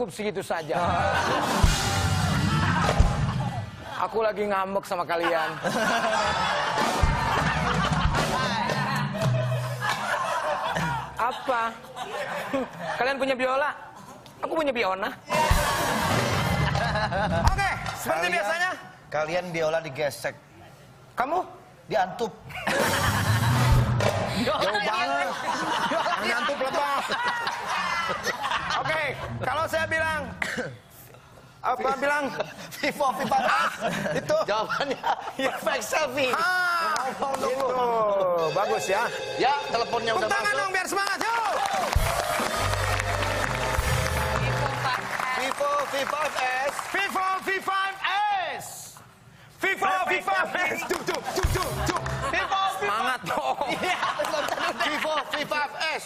cukup segitu saja. Aku lagi ngambek sama kalian. Apa? Kalian punya biola? Aku punya piona. Oke, seperti biasanya. Kalian biola digesek. Kamu? Diantup. Jauh banget. Diantup lepas. Oke, kalau saya bilang... Apa bilang? Vivo V5S. Itu jawabannya perfect selfie. Gitu. Bagus ya. Ya, teleponnya udah masuk. Tepuk tangan dong biar semangat. Yuk. Vivo V5S. Vivo V5S. Vivo V5S. Tuh. Vivo V5S. Semangat dong. Iya. Vivo V5S.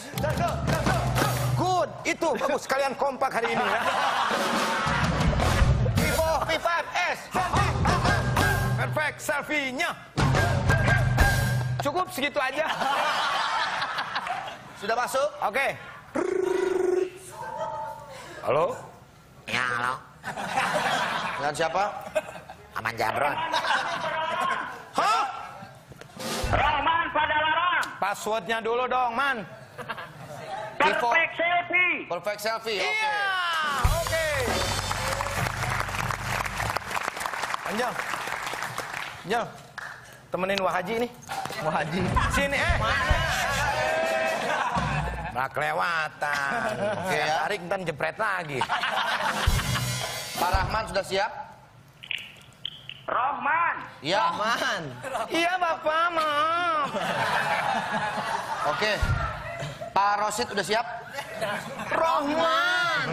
Good. Itu bagus. Kalian kompak hari ini ya. V5S. Perfect selfie-nya. Cukup segitu aja. Sudah masuk? Oke. Halo? Ya, halo. Dengan siapa? Aman Jabron. Hah? Rahman pada larang. Passwordnya dulu dong, Man. Perfect selfie. Perfect selfie, oke. Okay. Iya, oke. Okay. Angel, temenin Wahaji nih. Wahaji. Sini, Nah, kelewatan. Oke, ya. Tarik, ntar jepret lagi. Pak Rahman sudah siap? Rahman. Iya, Rahman. Iya, Bapak, maaf. Oke. Pak Rosid sudah siap? Rahman.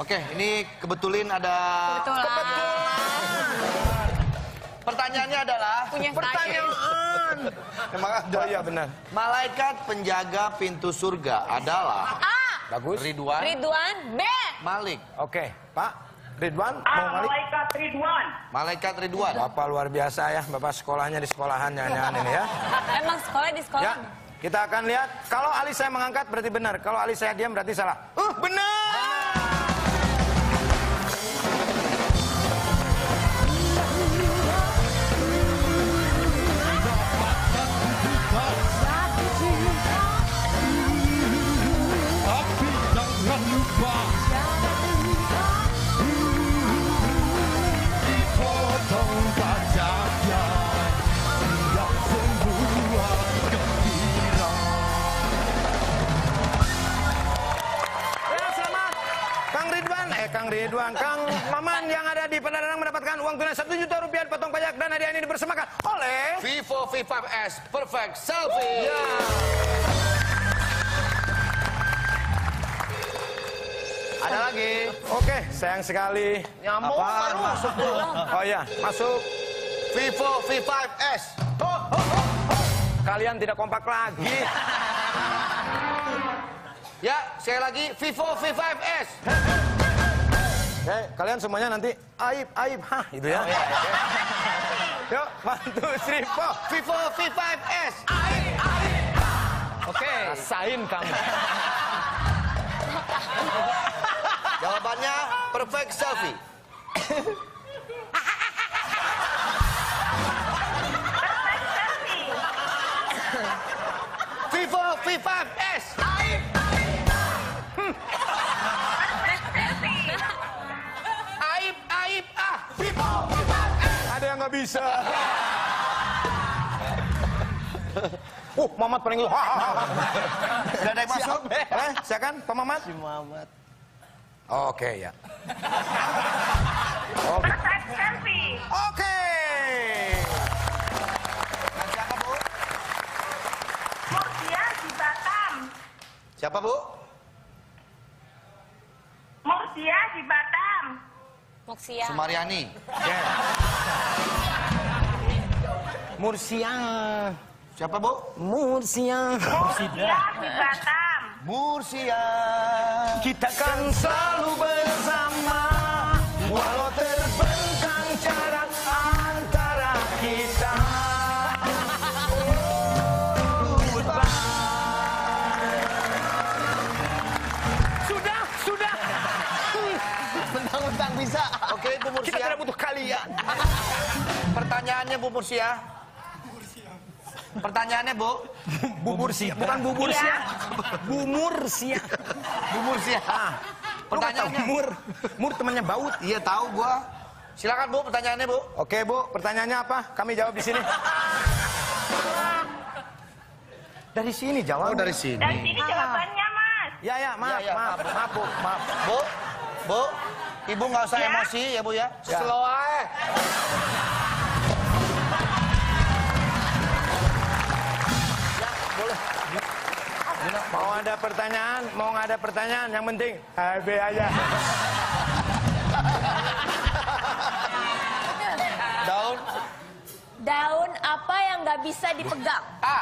Oke, ini kebetulan ada... Kebetulan. Pertanyaannya adalah... Punya pertanyaan. Memang ada ya benar. Malaikat penjaga pintu surga adalah... A. Bagus. Ridwan. Ridwan. B. Malik. Oke, Pak. Ridwan. A. Mau Malik? Malaikat Ridwan. Malaikat Ridwan. Bapak luar biasa ya. Bapak sekolahnya di sekolahan ini ya. Emang sekolah di sekolah. Ya, kita akan lihat. Kalau Ali saya mengangkat berarti benar. Kalau Ali saya diam berarti salah. Benar. Kang Maman yang ada di Pendarang mendapatkan uang tunai Rp1 juta potong pajak dan hadiah ini dipersembahkan oleh Vivo V5S Perfect Selfie. Ada lagi. Oke, sayang sekali. Nyamuk baru masuk. Oh iya, masuk Vivo V5S. Kalian tidak kompak lagi. Ya, sekali lagi Vivo V5S. Kalian semuanya nanti aib, hah, gitu ya. Yuk, 1, 2, 3, 4. Vivo V5S. Aib. Oke, rasain kamu. Jawabannya perfect selfie. Vivo V5S. Aib. Nggak bisa. Mamat paling lu. Udah ada yang masuk? Silakan, Pak Mamat. Si Mamat. Oke, ya. Perfect selfie. Oke. Siapa, Bu? Mursia di Batam. Siapa, Bu? Mursia di Batam. Mursia Sumaryani. Mursia. Siapa, Bu? Mursia di Batam. Mursia. Kita kan selalu bersama walau terbentang jarak antara kita. Sudah. bisa. Oke, Bu Mursia. Kita tidak butuh kalian. Pertanyaannya, Bu Mursia. Pertanyaannya, Bu. Bu Mursia. Bukan Bu Mursia. Bu Mursia. Bu Mursia. Pertanyaannya. Mur temannya baut. Iya, tahu gua. Silakan, Bu, pertanyaannya, Bu. Oke, Bu. Pertanyaannya apa? Kami jawab di sini. Dari sini jawab. Oh, dari sini. Dari sini jawabannya, Mas. Ya, ya, maaf, ya, ya, maaf, maaf, Bu, maaf. Bu, Bu, Ibu nggak usah ya? Emosi ya, Bu, ya. Ya. Slow aja. Ya, boleh. Ya. Mau ada pertanyaan, mau nggak ada pertanyaan, yang penting HB aja. Daun. Daun apa yang nggak bisa dipegang? A.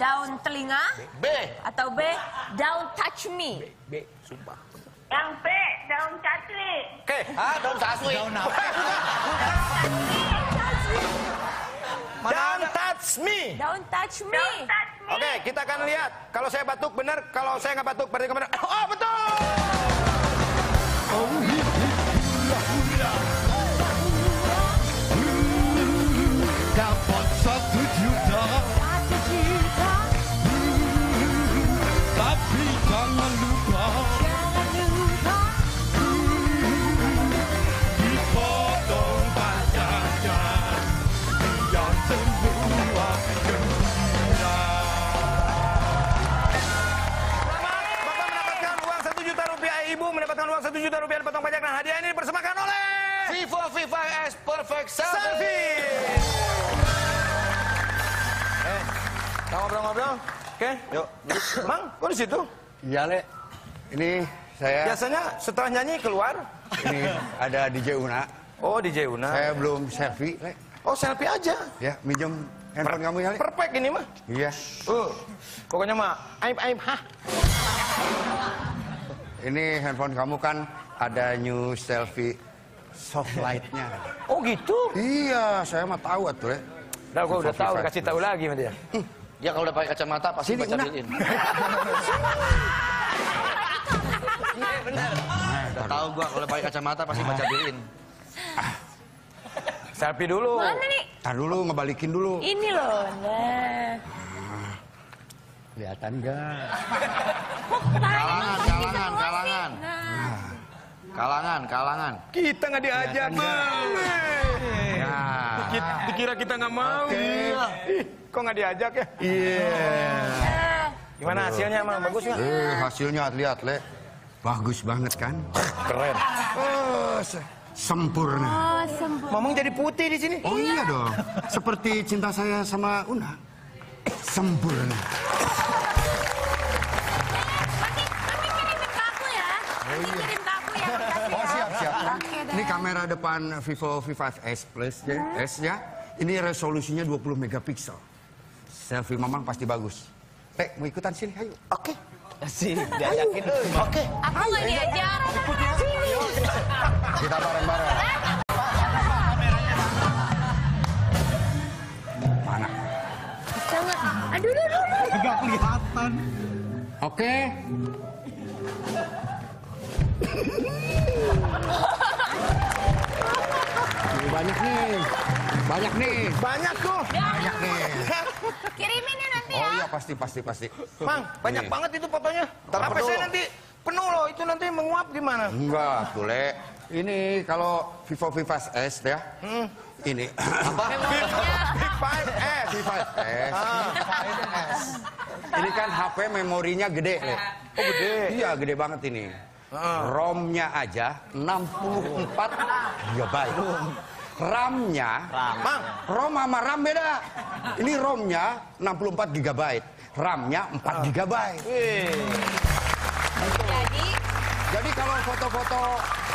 Daun telinga. B. Atau B. Daun touch me. B. Sumpah. Yang B. Daun cacli. Oke. Ah, daun cacli. Daun apa? Daun touch me. Daun touch me. Oke, kita akan lihat. Kalau saya batuk benar, kalau saya nggak batuk berarti benar. Oh, betul. Dapat 1 juta. Tapi jangan lupa, dipotong pacarnya yang semua gembira. Selamat, Bapak mendapatkan uang Rp1 juta. Ibu mendapatkan uang Rp1 juta dipotong pajak. Nah, hadiah ini dipersembahkan oleh Vivo V5S Perfect Selfie. Ngobrol-ngobrol. Oke, yuk. Mang, kok di situ? Iya, Le. Ini saya... Biasanya setelah nyanyi keluar. Ini ada DJ Una. Oh, DJ Una. Saya belum selfie, Le. Oh, selfie aja? Ya, minjem handphone kamu ya, Le. Perfect ini, mah. Iya. Pokoknya, mah, aib-aib, ha. Ini handphone kamu kan ada new selfie soft light-nya. Oh, gitu? Iya, saya mah tahu, Le. Udah, gua udah tahu. Kasih tahu lagi, sama dia. Ya kalau udah pakai kacamata pasti baca bilin. Iya benar. Udah tahu gua kalau pakai kacamata pasti baca bilin. Selfie dulu. Mana nih? Tar dulu, ngebalikin dulu. Ini loh. Nah. Kelihatan enggak? Kalangan, kalangan, kalangan. Kalangan, kalangan. Kita nggak diajak, Bang. Dikira kita nggak mau. Kok nggak diajak ya? Iya. Gimana hasilnya, Mang? Bagus nggak? Hasilnya lihat, Le. Bagus banget kan? Keren. Sempurna. Oh, sempurna. Mamang jadi putih di sini. Oh iya dong. Seperti cinta saya sama Una. Sempurna. Nanti kirim ke aku ya. Nanti kirim ke aku ya. Oh siap-siap. Ini kamera depan Vivo V5S Plus S-nya. Ini resolusinya 20 megapiksel. Selfie Mamang pasti bagus. Tek, mau ikutan sini, ayo. Oke. Sini, diajakin. Oke. Aku nggak diajar. Kita bareng-bareng. Mana? Jangan. Aduh, aduh, aduh. Gak kelihatan. Oke. Banyak nih. Banyak nih. Banyak tuh. Banyak nih. Kirimin ya nanti ya. Oh iya pasti. Mang, banyak banget itu fotonya. Apa saya nanti penuh loh, itu nanti menguap gimana? Enggak, tuh, Le. Ini kalau Vivo V5S ya. Ini. Apa? V5S. V5S. Ini kan HP memorinya gede, Le. Oh gede. Iya, gede banget ini. ROM-nya aja 64 GB. RAM-nya, ROM sama RAM beda. Ini ROM-nya 64 GB, RAM-nya 4 GB. Jadi kalau foto-foto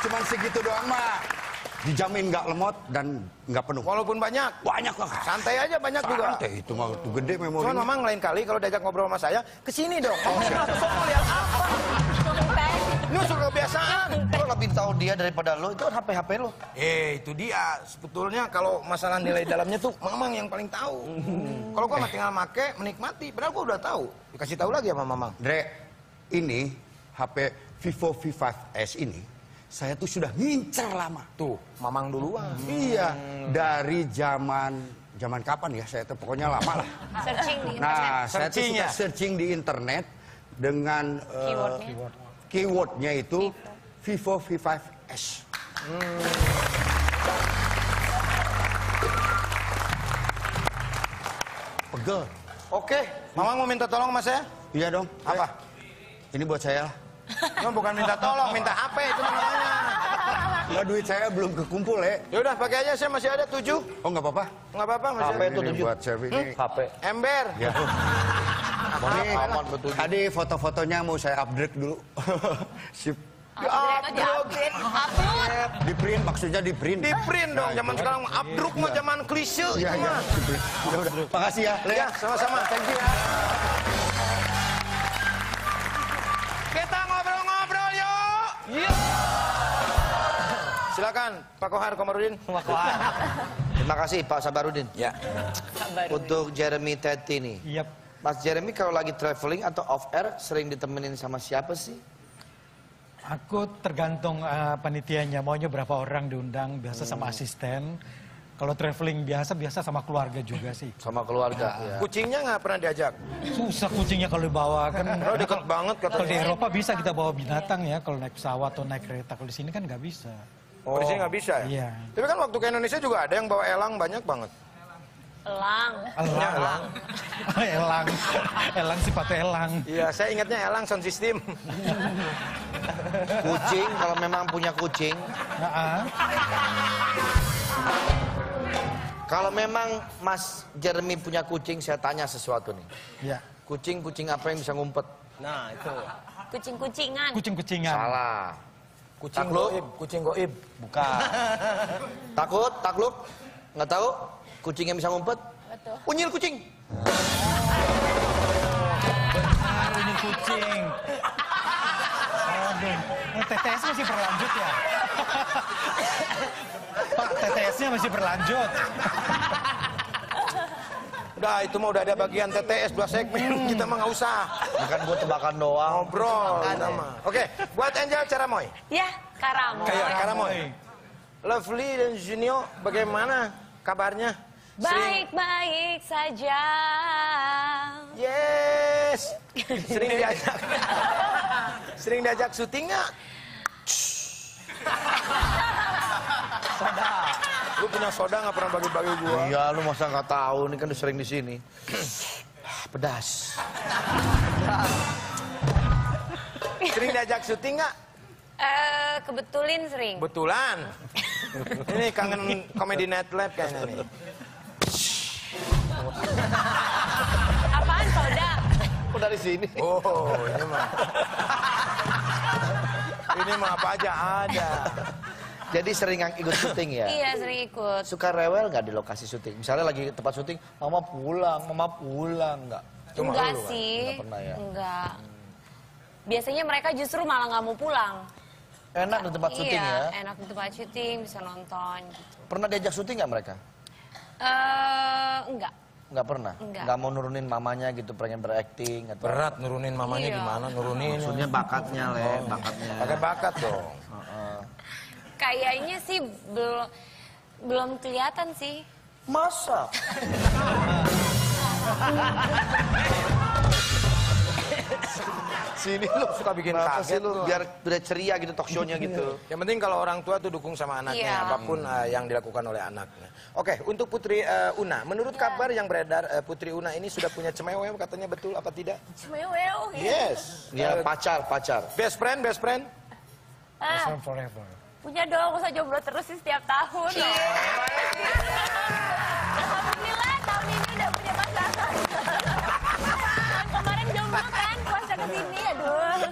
cuman segitu doang mah dijamin nggak lemot dan nggak penuh. Walaupun banyak lah. Santai aja banyak juga. Santai itu mah tuh gede memori. Soalnya Mamang lain kali kalau diajak ngobrol sama saya kesini dong. Oh, soalnya lihat apa? Lu sudah kebiasaan. Lu lebih tahu dia daripada lu. Itu HP-HP lu. Itu dia. Sebetulnya kalau masalah nilai dalamnya tuh Mamang yang paling tahu. Kalau gua mah tinggal make, menikmati. Padahal gua udah tahu. Dikasih tahu lagi sama Mamang. Dre, ini HP Vivo V5S ini saya tuh sudah ngincer lama. Tuh, mamang duluan. Iya, dari zaman kapan ya, saya tuh pokoknya lama lah. Searching di internet. Nah, saya tuh suka searching di internet dengan keywordnya itu Vivo V5S. Pegel. Oke, mamang mau minta tolong sama saya? Iya dong. Apa? Ini buat saya lah. No, bukan minta tolong, minta HP itu namanya. Ya duit saya belum kekumpul ya. Ya udah pakai aja, saya masih ada 7. Oh nggak apa-apa. Nggak apa-apa masih. HP itu 7. Buat saya ini. HP. Ember. Ya. Ini tadi foto-fotonya mau saya update dulu. Sip. Update. Di print maksudnya di print. Di print dong. Zaman sekarang update mah zaman klise. Iya. Makasih ya. Ya sama-sama. Thank you. Kita ngobrol-ngobrol yuk. Yuk. Silakan Pak Kohar Komarudin. Terima kasih Pak Sabarudin. Ya. Untuk Jeremy Teti nih. Yep. Mas Jeremy kalau lagi traveling atau off air sering ditemenin sama siapa sih? Aku tergantung panitianya maunya berapa orang diundang, biasa sama asisten. Kalau traveling biasa sama keluarga juga sih. Sama keluarga. Ya. Kucingnya nggak pernah diajak. Susah kucingnya kalau dibawa kan. Kalau dekat banget kalau di Eropa bisa kita bawa binatang ya kalau naik pesawat atau naik kereta. Kalau di sini kan nggak bisa. Oh, di sini nggak bisa ya. Iya. Tapi kan waktu ke Indonesia juga ada yang bawa elang banyak banget. Elang sifat elang. Iya, saya ingatnya elang sound system. Kucing kalau memang punya kucing. Kalau memang Mas Jeremy punya kucing, saya tanya sesuatu nih. Iya. Kucing-kucing apa yang bisa ngumpet? Nah, itu. Kucing-kucingan. Kucing-kucingan. Salah. Kucing goib. Kucing goib. Bukan. Takut, takluk. Nggak tahu? Kucing yang bisa ngumpet? Betul. Unyil kucing. Benar, unyil kucing. Aduh, TTS masih berlanjut ya? Pak, TTS-nya masih berlanjut. Udah, itu mah udah ada bagian TTS 2 segmen, kita mah nggak usah. Bukan buat tebakan doang. Ngobrol. Oke, buat Angel Karamoy. Ya, Karamoy. Lovely dan Junio, bagaimana kabarnya? Baik-baik saja. Yes. Sering diajak syuting nggak? Soda. Lu punya soda nggak pernah bagi-bagi gua. Iya, lu masa nggak tahu? Ini kan sering di sini. Pedas. Sering diajak syuting nggak? Kebetulan sering. Betulan. Ini kangen Comedy Night Live kayaknya nih. Apaan soda? Kok dari sini? Oh, ini mah. Ini mah apa aja ada. Jadi sering ikut syuting ya? Iya, sering ikut. Suka rewel nggak di lokasi syuting? Misalnya lagi tempat syuting, mama pulang nggak? Enggak sih. Nggak pernah ya? Enggak. Biasanya mereka justru malah nggak mau pulang. Enak di tempat syuting ya? Iya, enak di tempat syuting, bisa nonton. Gitu. Pernah diajak syuting nggak mereka? Enggak. Enggak pernah? Enggak mau nurunin mamanya gitu, pengen berakting? Atau... Berat nurunin mamanya gimana? Nurunin? Maksudnya bakatnya, bakatnya. Pakai bakat dong. Kayaknya sih belum kelihatan sih. Masa? Sini lu suka bikin kaget lu. Biar ceria gitu talk show-nya gitu. Yang penting kalau orang tua tuh dukung sama anaknya. Yeah. Apapun yang dilakukan oleh anaknya. Oke, untuk Putri Una. Menurut kabar yang beredar Putri Una ini sudah punya cemewel katanya, betul apa tidak? Cemewel? Yes. Ya, pacar. Best friend? Best friend forever. Punya dong, usah jomblo terus sih setiap tahun. Alhamdulillah tahun ini udah punya pasangan. Tahun kemarin jomblo kan, puasa kesini, aduh.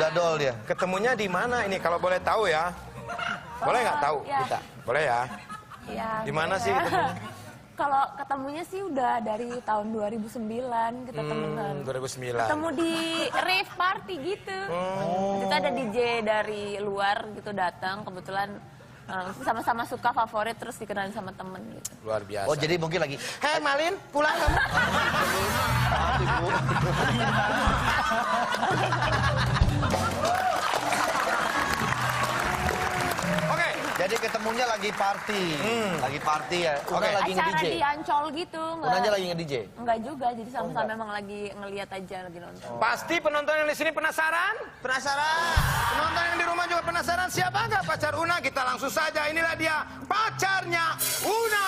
Udah dol dia. Ketemunya di mana ini, kalau boleh tahu ya? Boleh nggak tahu kita? Boleh ya? Di mana sih ketemunya? Kalau ketemunya sih udah dari tahun 2009 kita temenan. 2009. Ketemu di rave party gitu. Kita ada DJ dari luar gitu datang, kebetulan sama-sama suka favorit terus dikenalin sama temen gitu. Luar biasa. Oh jadi mungkin lagi, hei Malin pulang kamu. Oke, jadi ketemunya lagi party. Lagi party ya. Oke, lagi nge-DJ. Acara di Ancol gitu. Unanya lagi nge-DJ? Enggak juga, jadi sama-sama emang lagi ngeliat aja, lagi nonton. Pasti penonton yang di sini penasaran? Penasaran. Penonton yang di rumah juga penasaran, siapa enggak pacar Una? Kita langsung saja, inilah dia pacarnya Una.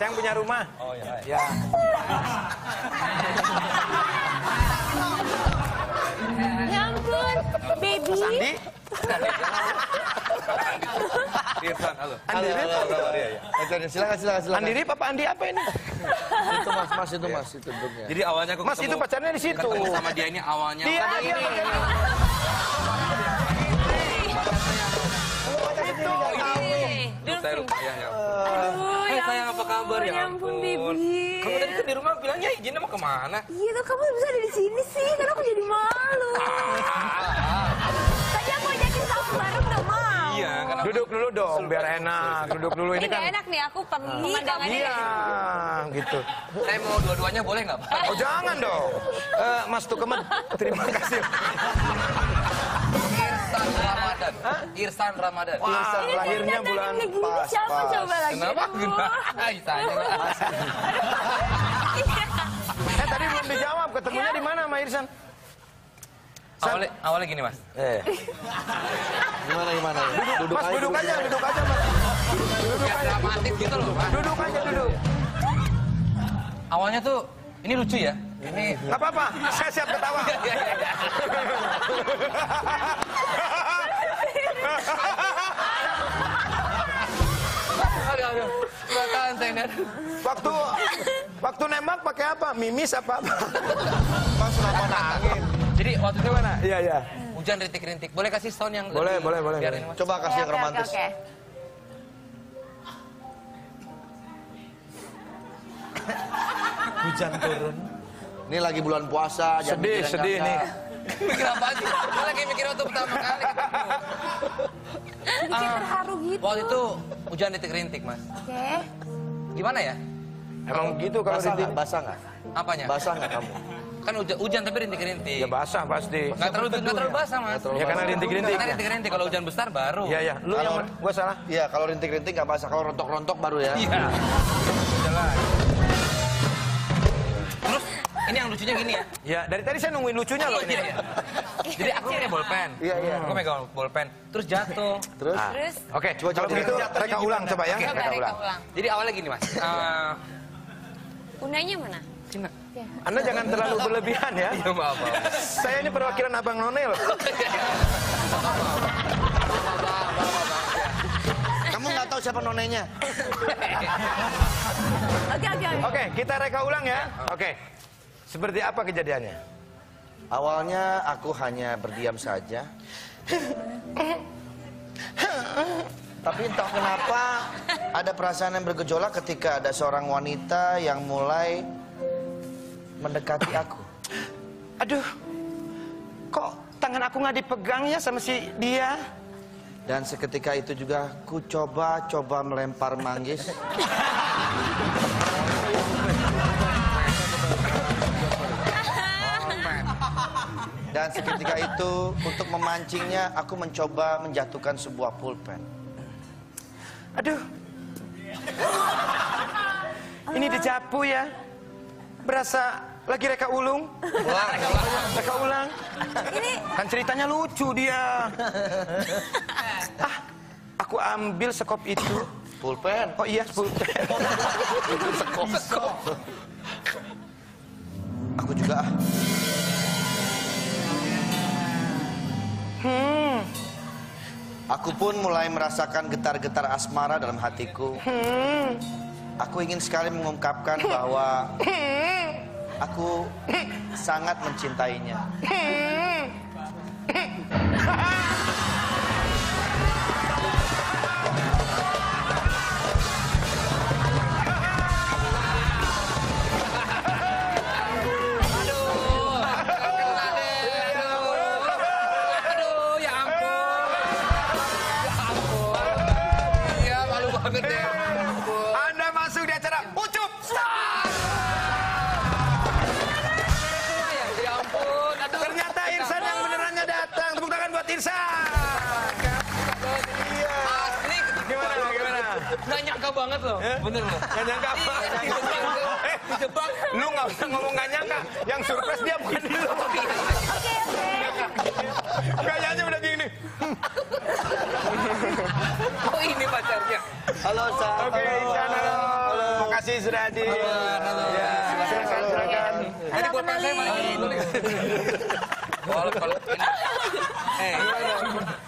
Saya yang punya rumah. Oh iya. Ya. Ya ampun, baby. Sandi. Irfan, halo. Andiri, ya. Silakan. Andiri, Papa Andi apa ini? Itu Mas itu Mas itu bentuknya. Jadi awalnya aku Mas itu pacarnya di situ. Sama dia ini awalnya. Dia ini. Saya lupa ya. Sayang apa kabar ya? Ampun, baby. Kamu tadi kan di rumah bilangnya izinnya mau kemana? Iya, tuh kamu bisa ada di sini sih, karena aku jadi malu. Tadi aku ajakin kamu bareng udah mau. Iya, duduk dulu dong, biar enak. Duduk dulu ini kan. Ini enak nih, aku pemandangannya. Iya, gitu. Saya mau dua-duanya boleh nggak? Oh jangan dong, Mas Tukemen. Terima kasih. Irsan Ramadhan. Irsan lahirnya bulan pas. Siapa coba lagi? Kenapa? Tadi belum dijawab. Ketemunya di mana sama Irsan? Awalnya gini mas. Gimana? Mas duduk aja mas. Dramatis gitu loh. Duduk aja. Awalnya tuh ini lucu ya. Ini nggak apa-apa. Saya siap ketawa. Waktu nembak pakai apa? Mimis apa? Pas serapan angin. Jadi waktu itu mana? Iya. Hujan rintik-rintik. Boleh kasih sound yang boleh. Coba kasih yang romantis. Hujan turun. Ini lagi bulan puasa. Sedih nih. Mikir apa sih? Saya lagi mikir waktu pertama kali ketemu. Bikin terharu gitu. Waktu itu hujan rintik-rintik, Mas. Oke. Gimana ya? Emang gitu kalau rintik? Basah nggak? Apanya? Basah nggak kamu? Kan hujan tapi rintik-rintik. Ya basah pasti. Nggak terlalu basah, Mas. Ya karena rintik-rintik. Karena rintik-rintik. Kalau hujan besar baru. Iya. Lu yang gua salah? Iya, kalau rintik-rintik nggak basah. Kalau rontok-rontok baru ya. Iya. Jelas. Ini yang lucunya gini ya? Ya, dari tadi saya nungguin lucunya loh ini. Jadi aku punya bolpen. Iya. Aku megang bolpen. Terus jatuh. Terus? Oke, coba itu reka ulang coba ya. Reka ulang. Jadi awalnya gini mas. Unanya mana? Cina. Anda jangan terlalu berlebihan ya. Iya maaf. Saya ini perwakilan Abang Nonel. Kamu nggak tahu siapa nonenya? Oke. Oke, kita reka ulang ya. Oke. Seperti apa kejadiannya? Awalnya aku hanya berdiam saja. Tapi entah kenapa ada perasaan yang bergejolak ketika ada seorang wanita yang mulai mendekati aku. Aduh, kok tangan aku nggak dipegang ya sama si dia? Dan seketika itu juga aku coba melempar manggis. Dan seketika itu, untuk memancingnya, aku mencoba menjatuhkan sebuah pulpen. Aduh. Ini dejavu ya. Berasa lagi reka ulung. Reka ulang. Ini... Kan ceritanya lucu dia. Aku ambil sekop itu. Pulpen? Oh iya, pulpen. Sekop. Aku juga... Aku pun mulai merasakan getar-getar asmara dalam hatiku. Aku ingin sekali mengungkapkan bahwa aku sangat mencintainya. Banget loh, bener loh. Gak nyangka apa? Dijebak. Lu gak usah ngomong gak nyangka. Yang surprise dia bukan dulu. Kayaknya udah gini. Oh ini pacarnya. Halo, Sa. Oke, Sana. Makasih sudah hadir. Halo. Silakan. Jadi buat Pak saya main.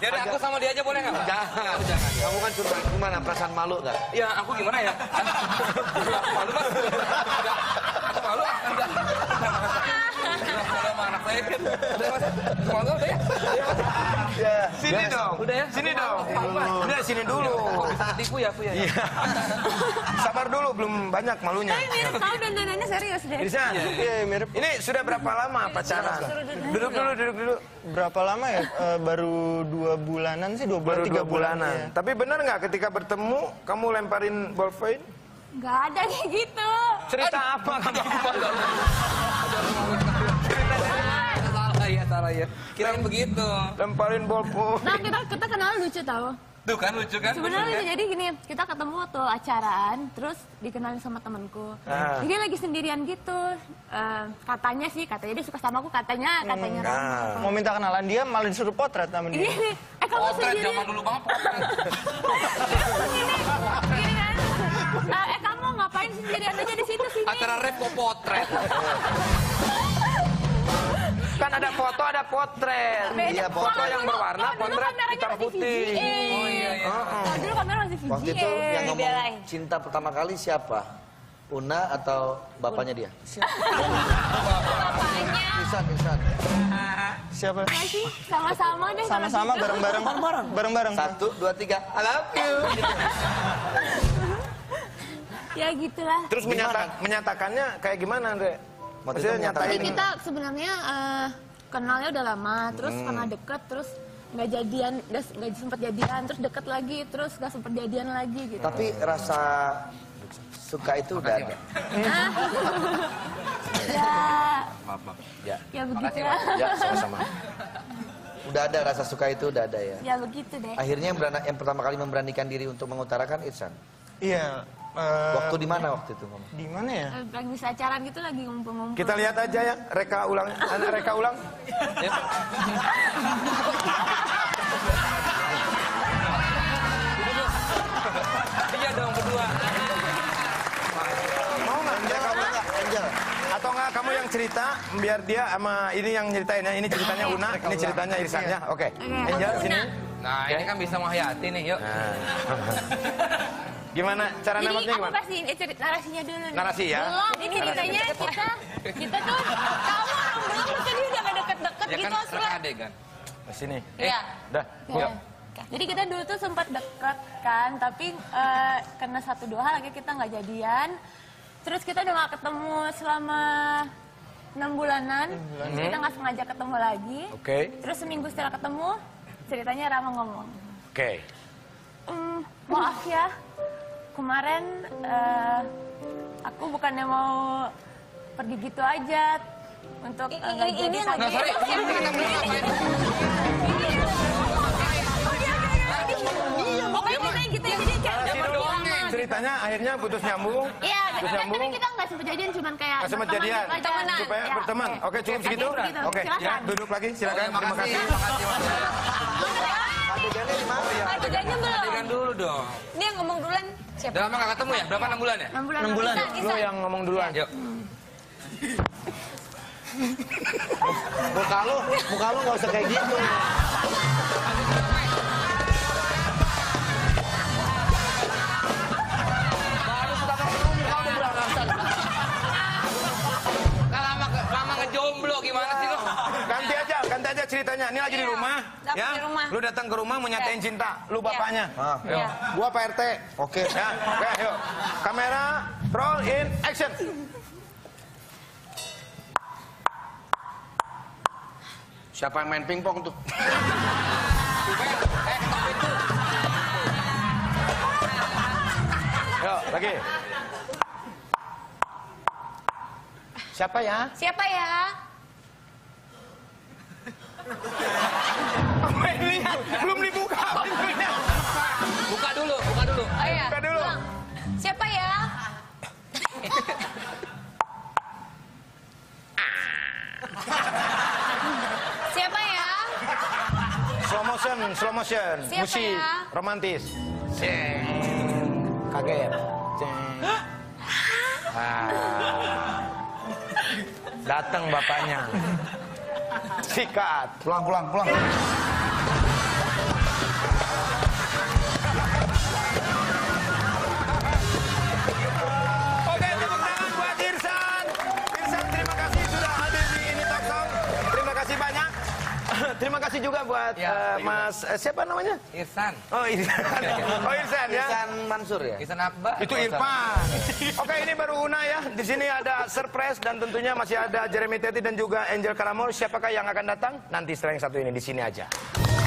Ya udah aku sama dia aja boleh nggak? Jangan. Kamu kan cuma gimana perasaan malu nggak? Ya aku gimana ya? Malu mas. Malu. Sini dong. Sini dong. Udah sini dulu. Bisa ketipu ya aku ya. Sabar dulu belum banyak malunya. Tapi mirip tahu dandanannya serius deh. Irsan, mirip. Ini sudah berapa lama pacaran? Duduk dulu. Berapa lama ya? Baru 2 bulanan sih, 2 bulan 3 bulanan. Tapi benar nggak ketika bertemu kamu lemparin ballpoint? Nggak ada kayak gitu. Cerita apa kamu? Salah ya, kirain begitu. Lemparin bolpo. Nah kita kenal lucu tau. Tuh kan lucu kan? Sebenarnya lucu, jadi gini, kita ketemu tuh acaraan, terus dikenalin sama temanku. Jadi lagi sendirian gitu, katanya sih, katanya dia suka sama aku, katanya. Mau minta kenalan dia, malah disuruh potret sama dia. Gini, kamu sendirian. Potret, zaman dulu banget potret. Gini kan, kamu ngapain sendirian aja di situ. Acara rap kok potret. Kan ada foto, ada potret. Iya, foto yang berwarna, potret hitam putih. Oh iya. Dulu kamera masih VGA. Waktu itu yang ngomong cinta pertama kali siapa? Una atau bapaknya dia? Bapaknya. Irsan. Siapa? Sama-sama deh. Sama-sama bareng-bareng. 1, 2, 3. I love you. Ya gitulah. Terus menyatakannya kayak gimana, Andre? Jadi kita sebenarnya kenalnya udah lama, terus pernah deket, terus nggak jadian, nggak sempet jadian, terus deket lagi, terus nggak sempet jadian lagi gitu. Tapi rasa suka itu udah ada. Ya begitu lah. Ya sama-sama. Udah ada rasa suka itu udah ada ya. Ya begitu deh. Akhirnya yang pertama kali memberanikan diri untuk mengutarakan Irsan. Iya. Waktu di mana waktu itu, Mama? Di mana ya? Lagi acara gitu, lagi ngumpul-ngumpul. Kita lihat aja ya, reka ulang. Iya dong berdua. Mau nggak? Angel. Atau nggak kamu yang cerita, biar dia sama ini yang nyeritain. Ini ceritanya Una, ini ceritanya Irsan ya. Oke. Angel sini. Nah, ini kan bisa menghayati nih, yuk. Gimana cara nembaknya gimana? Jadi aku pasti narasinya dulu nih. Narasi ya? Belum, ini ceritanya kita tuh tahu orang belum, jadi udah gak deket-deket gitu. Ya kan serang adegan. Sini. Iya. Udah, yuk. Jadi kita dulu tuh sempat deket kan, tapi karena 1-2 hal lagi kita gak jadian. Terus kita udah gak ketemu selama 6 bulanan, terus kita gak sengaja ketemu lagi. Oke. Terus seminggu setelah ketemu, ceritanya Rama ngomong. Oke. Maaf ya. Kemarin aku bukannya mau pergi gitu aja untuk ini lagi. Ceritanya akhirnya putus nyambung. Iya, tapi kita nggak sempat jadian, cuman kayak berteman supaya berteman. Oke, cukup segitu. Oke, duduk lagi, silakan. Terima kasih. Adegannya di mana ya? Adegannya belum. Adegan dulu dong. Ini yang ngomong duluan siapa? Udah lama gak ketemu ya? Berapa 6 bulan ya? 6 bulan. Lu yang ngomong duluan. Yuk. Muka lu gak usah kayak gitu. Baru sudah ketemu muka lu berangkat. Lama ngejomblo gimana sih lu? Ganti aja cerita. ceritanya, ini lagi di rumah, ya. Lu datang ke rumah menyatain cinta, lu bapaknya. Ya. Gua Pak RT. Oke. Ya. Oke, yuk. Kamera roll in action. Siapa yang main pingpong tuh? Yuk, lagi. Siapa ya? Siapa ya? Belum dibuka pintunya. Buka dulu, buka dulu. Oh, iya. Buka dulu. Bang, siapa ya? Siapa ya? Slow motion, slow motion. Siapa musik ya? Romantis. Ceng. Kaget. Ceng. Ah. Datang bapaknya. Sikat. Pulang, pulang, pulang. Oke, tepuk tangan buat Irsan. Irsan, terima kasih sudah hadir di Ini Talk Talk. Terima kasih banyak. Terima kasih juga buat ya, Mas siapa namanya? Irsan. Oh, Irsan. Oh, Irsan ya. Irsan Mansur ya. Irsan apa? Itu Irfan. Oke, ini baru Una ya. Di sini ada surprise dan tentunya masih ada Jeremy Teti dan juga Angel Karamoy. Siapakah yang akan datang? Nanti setelah yang satu ini di sini aja.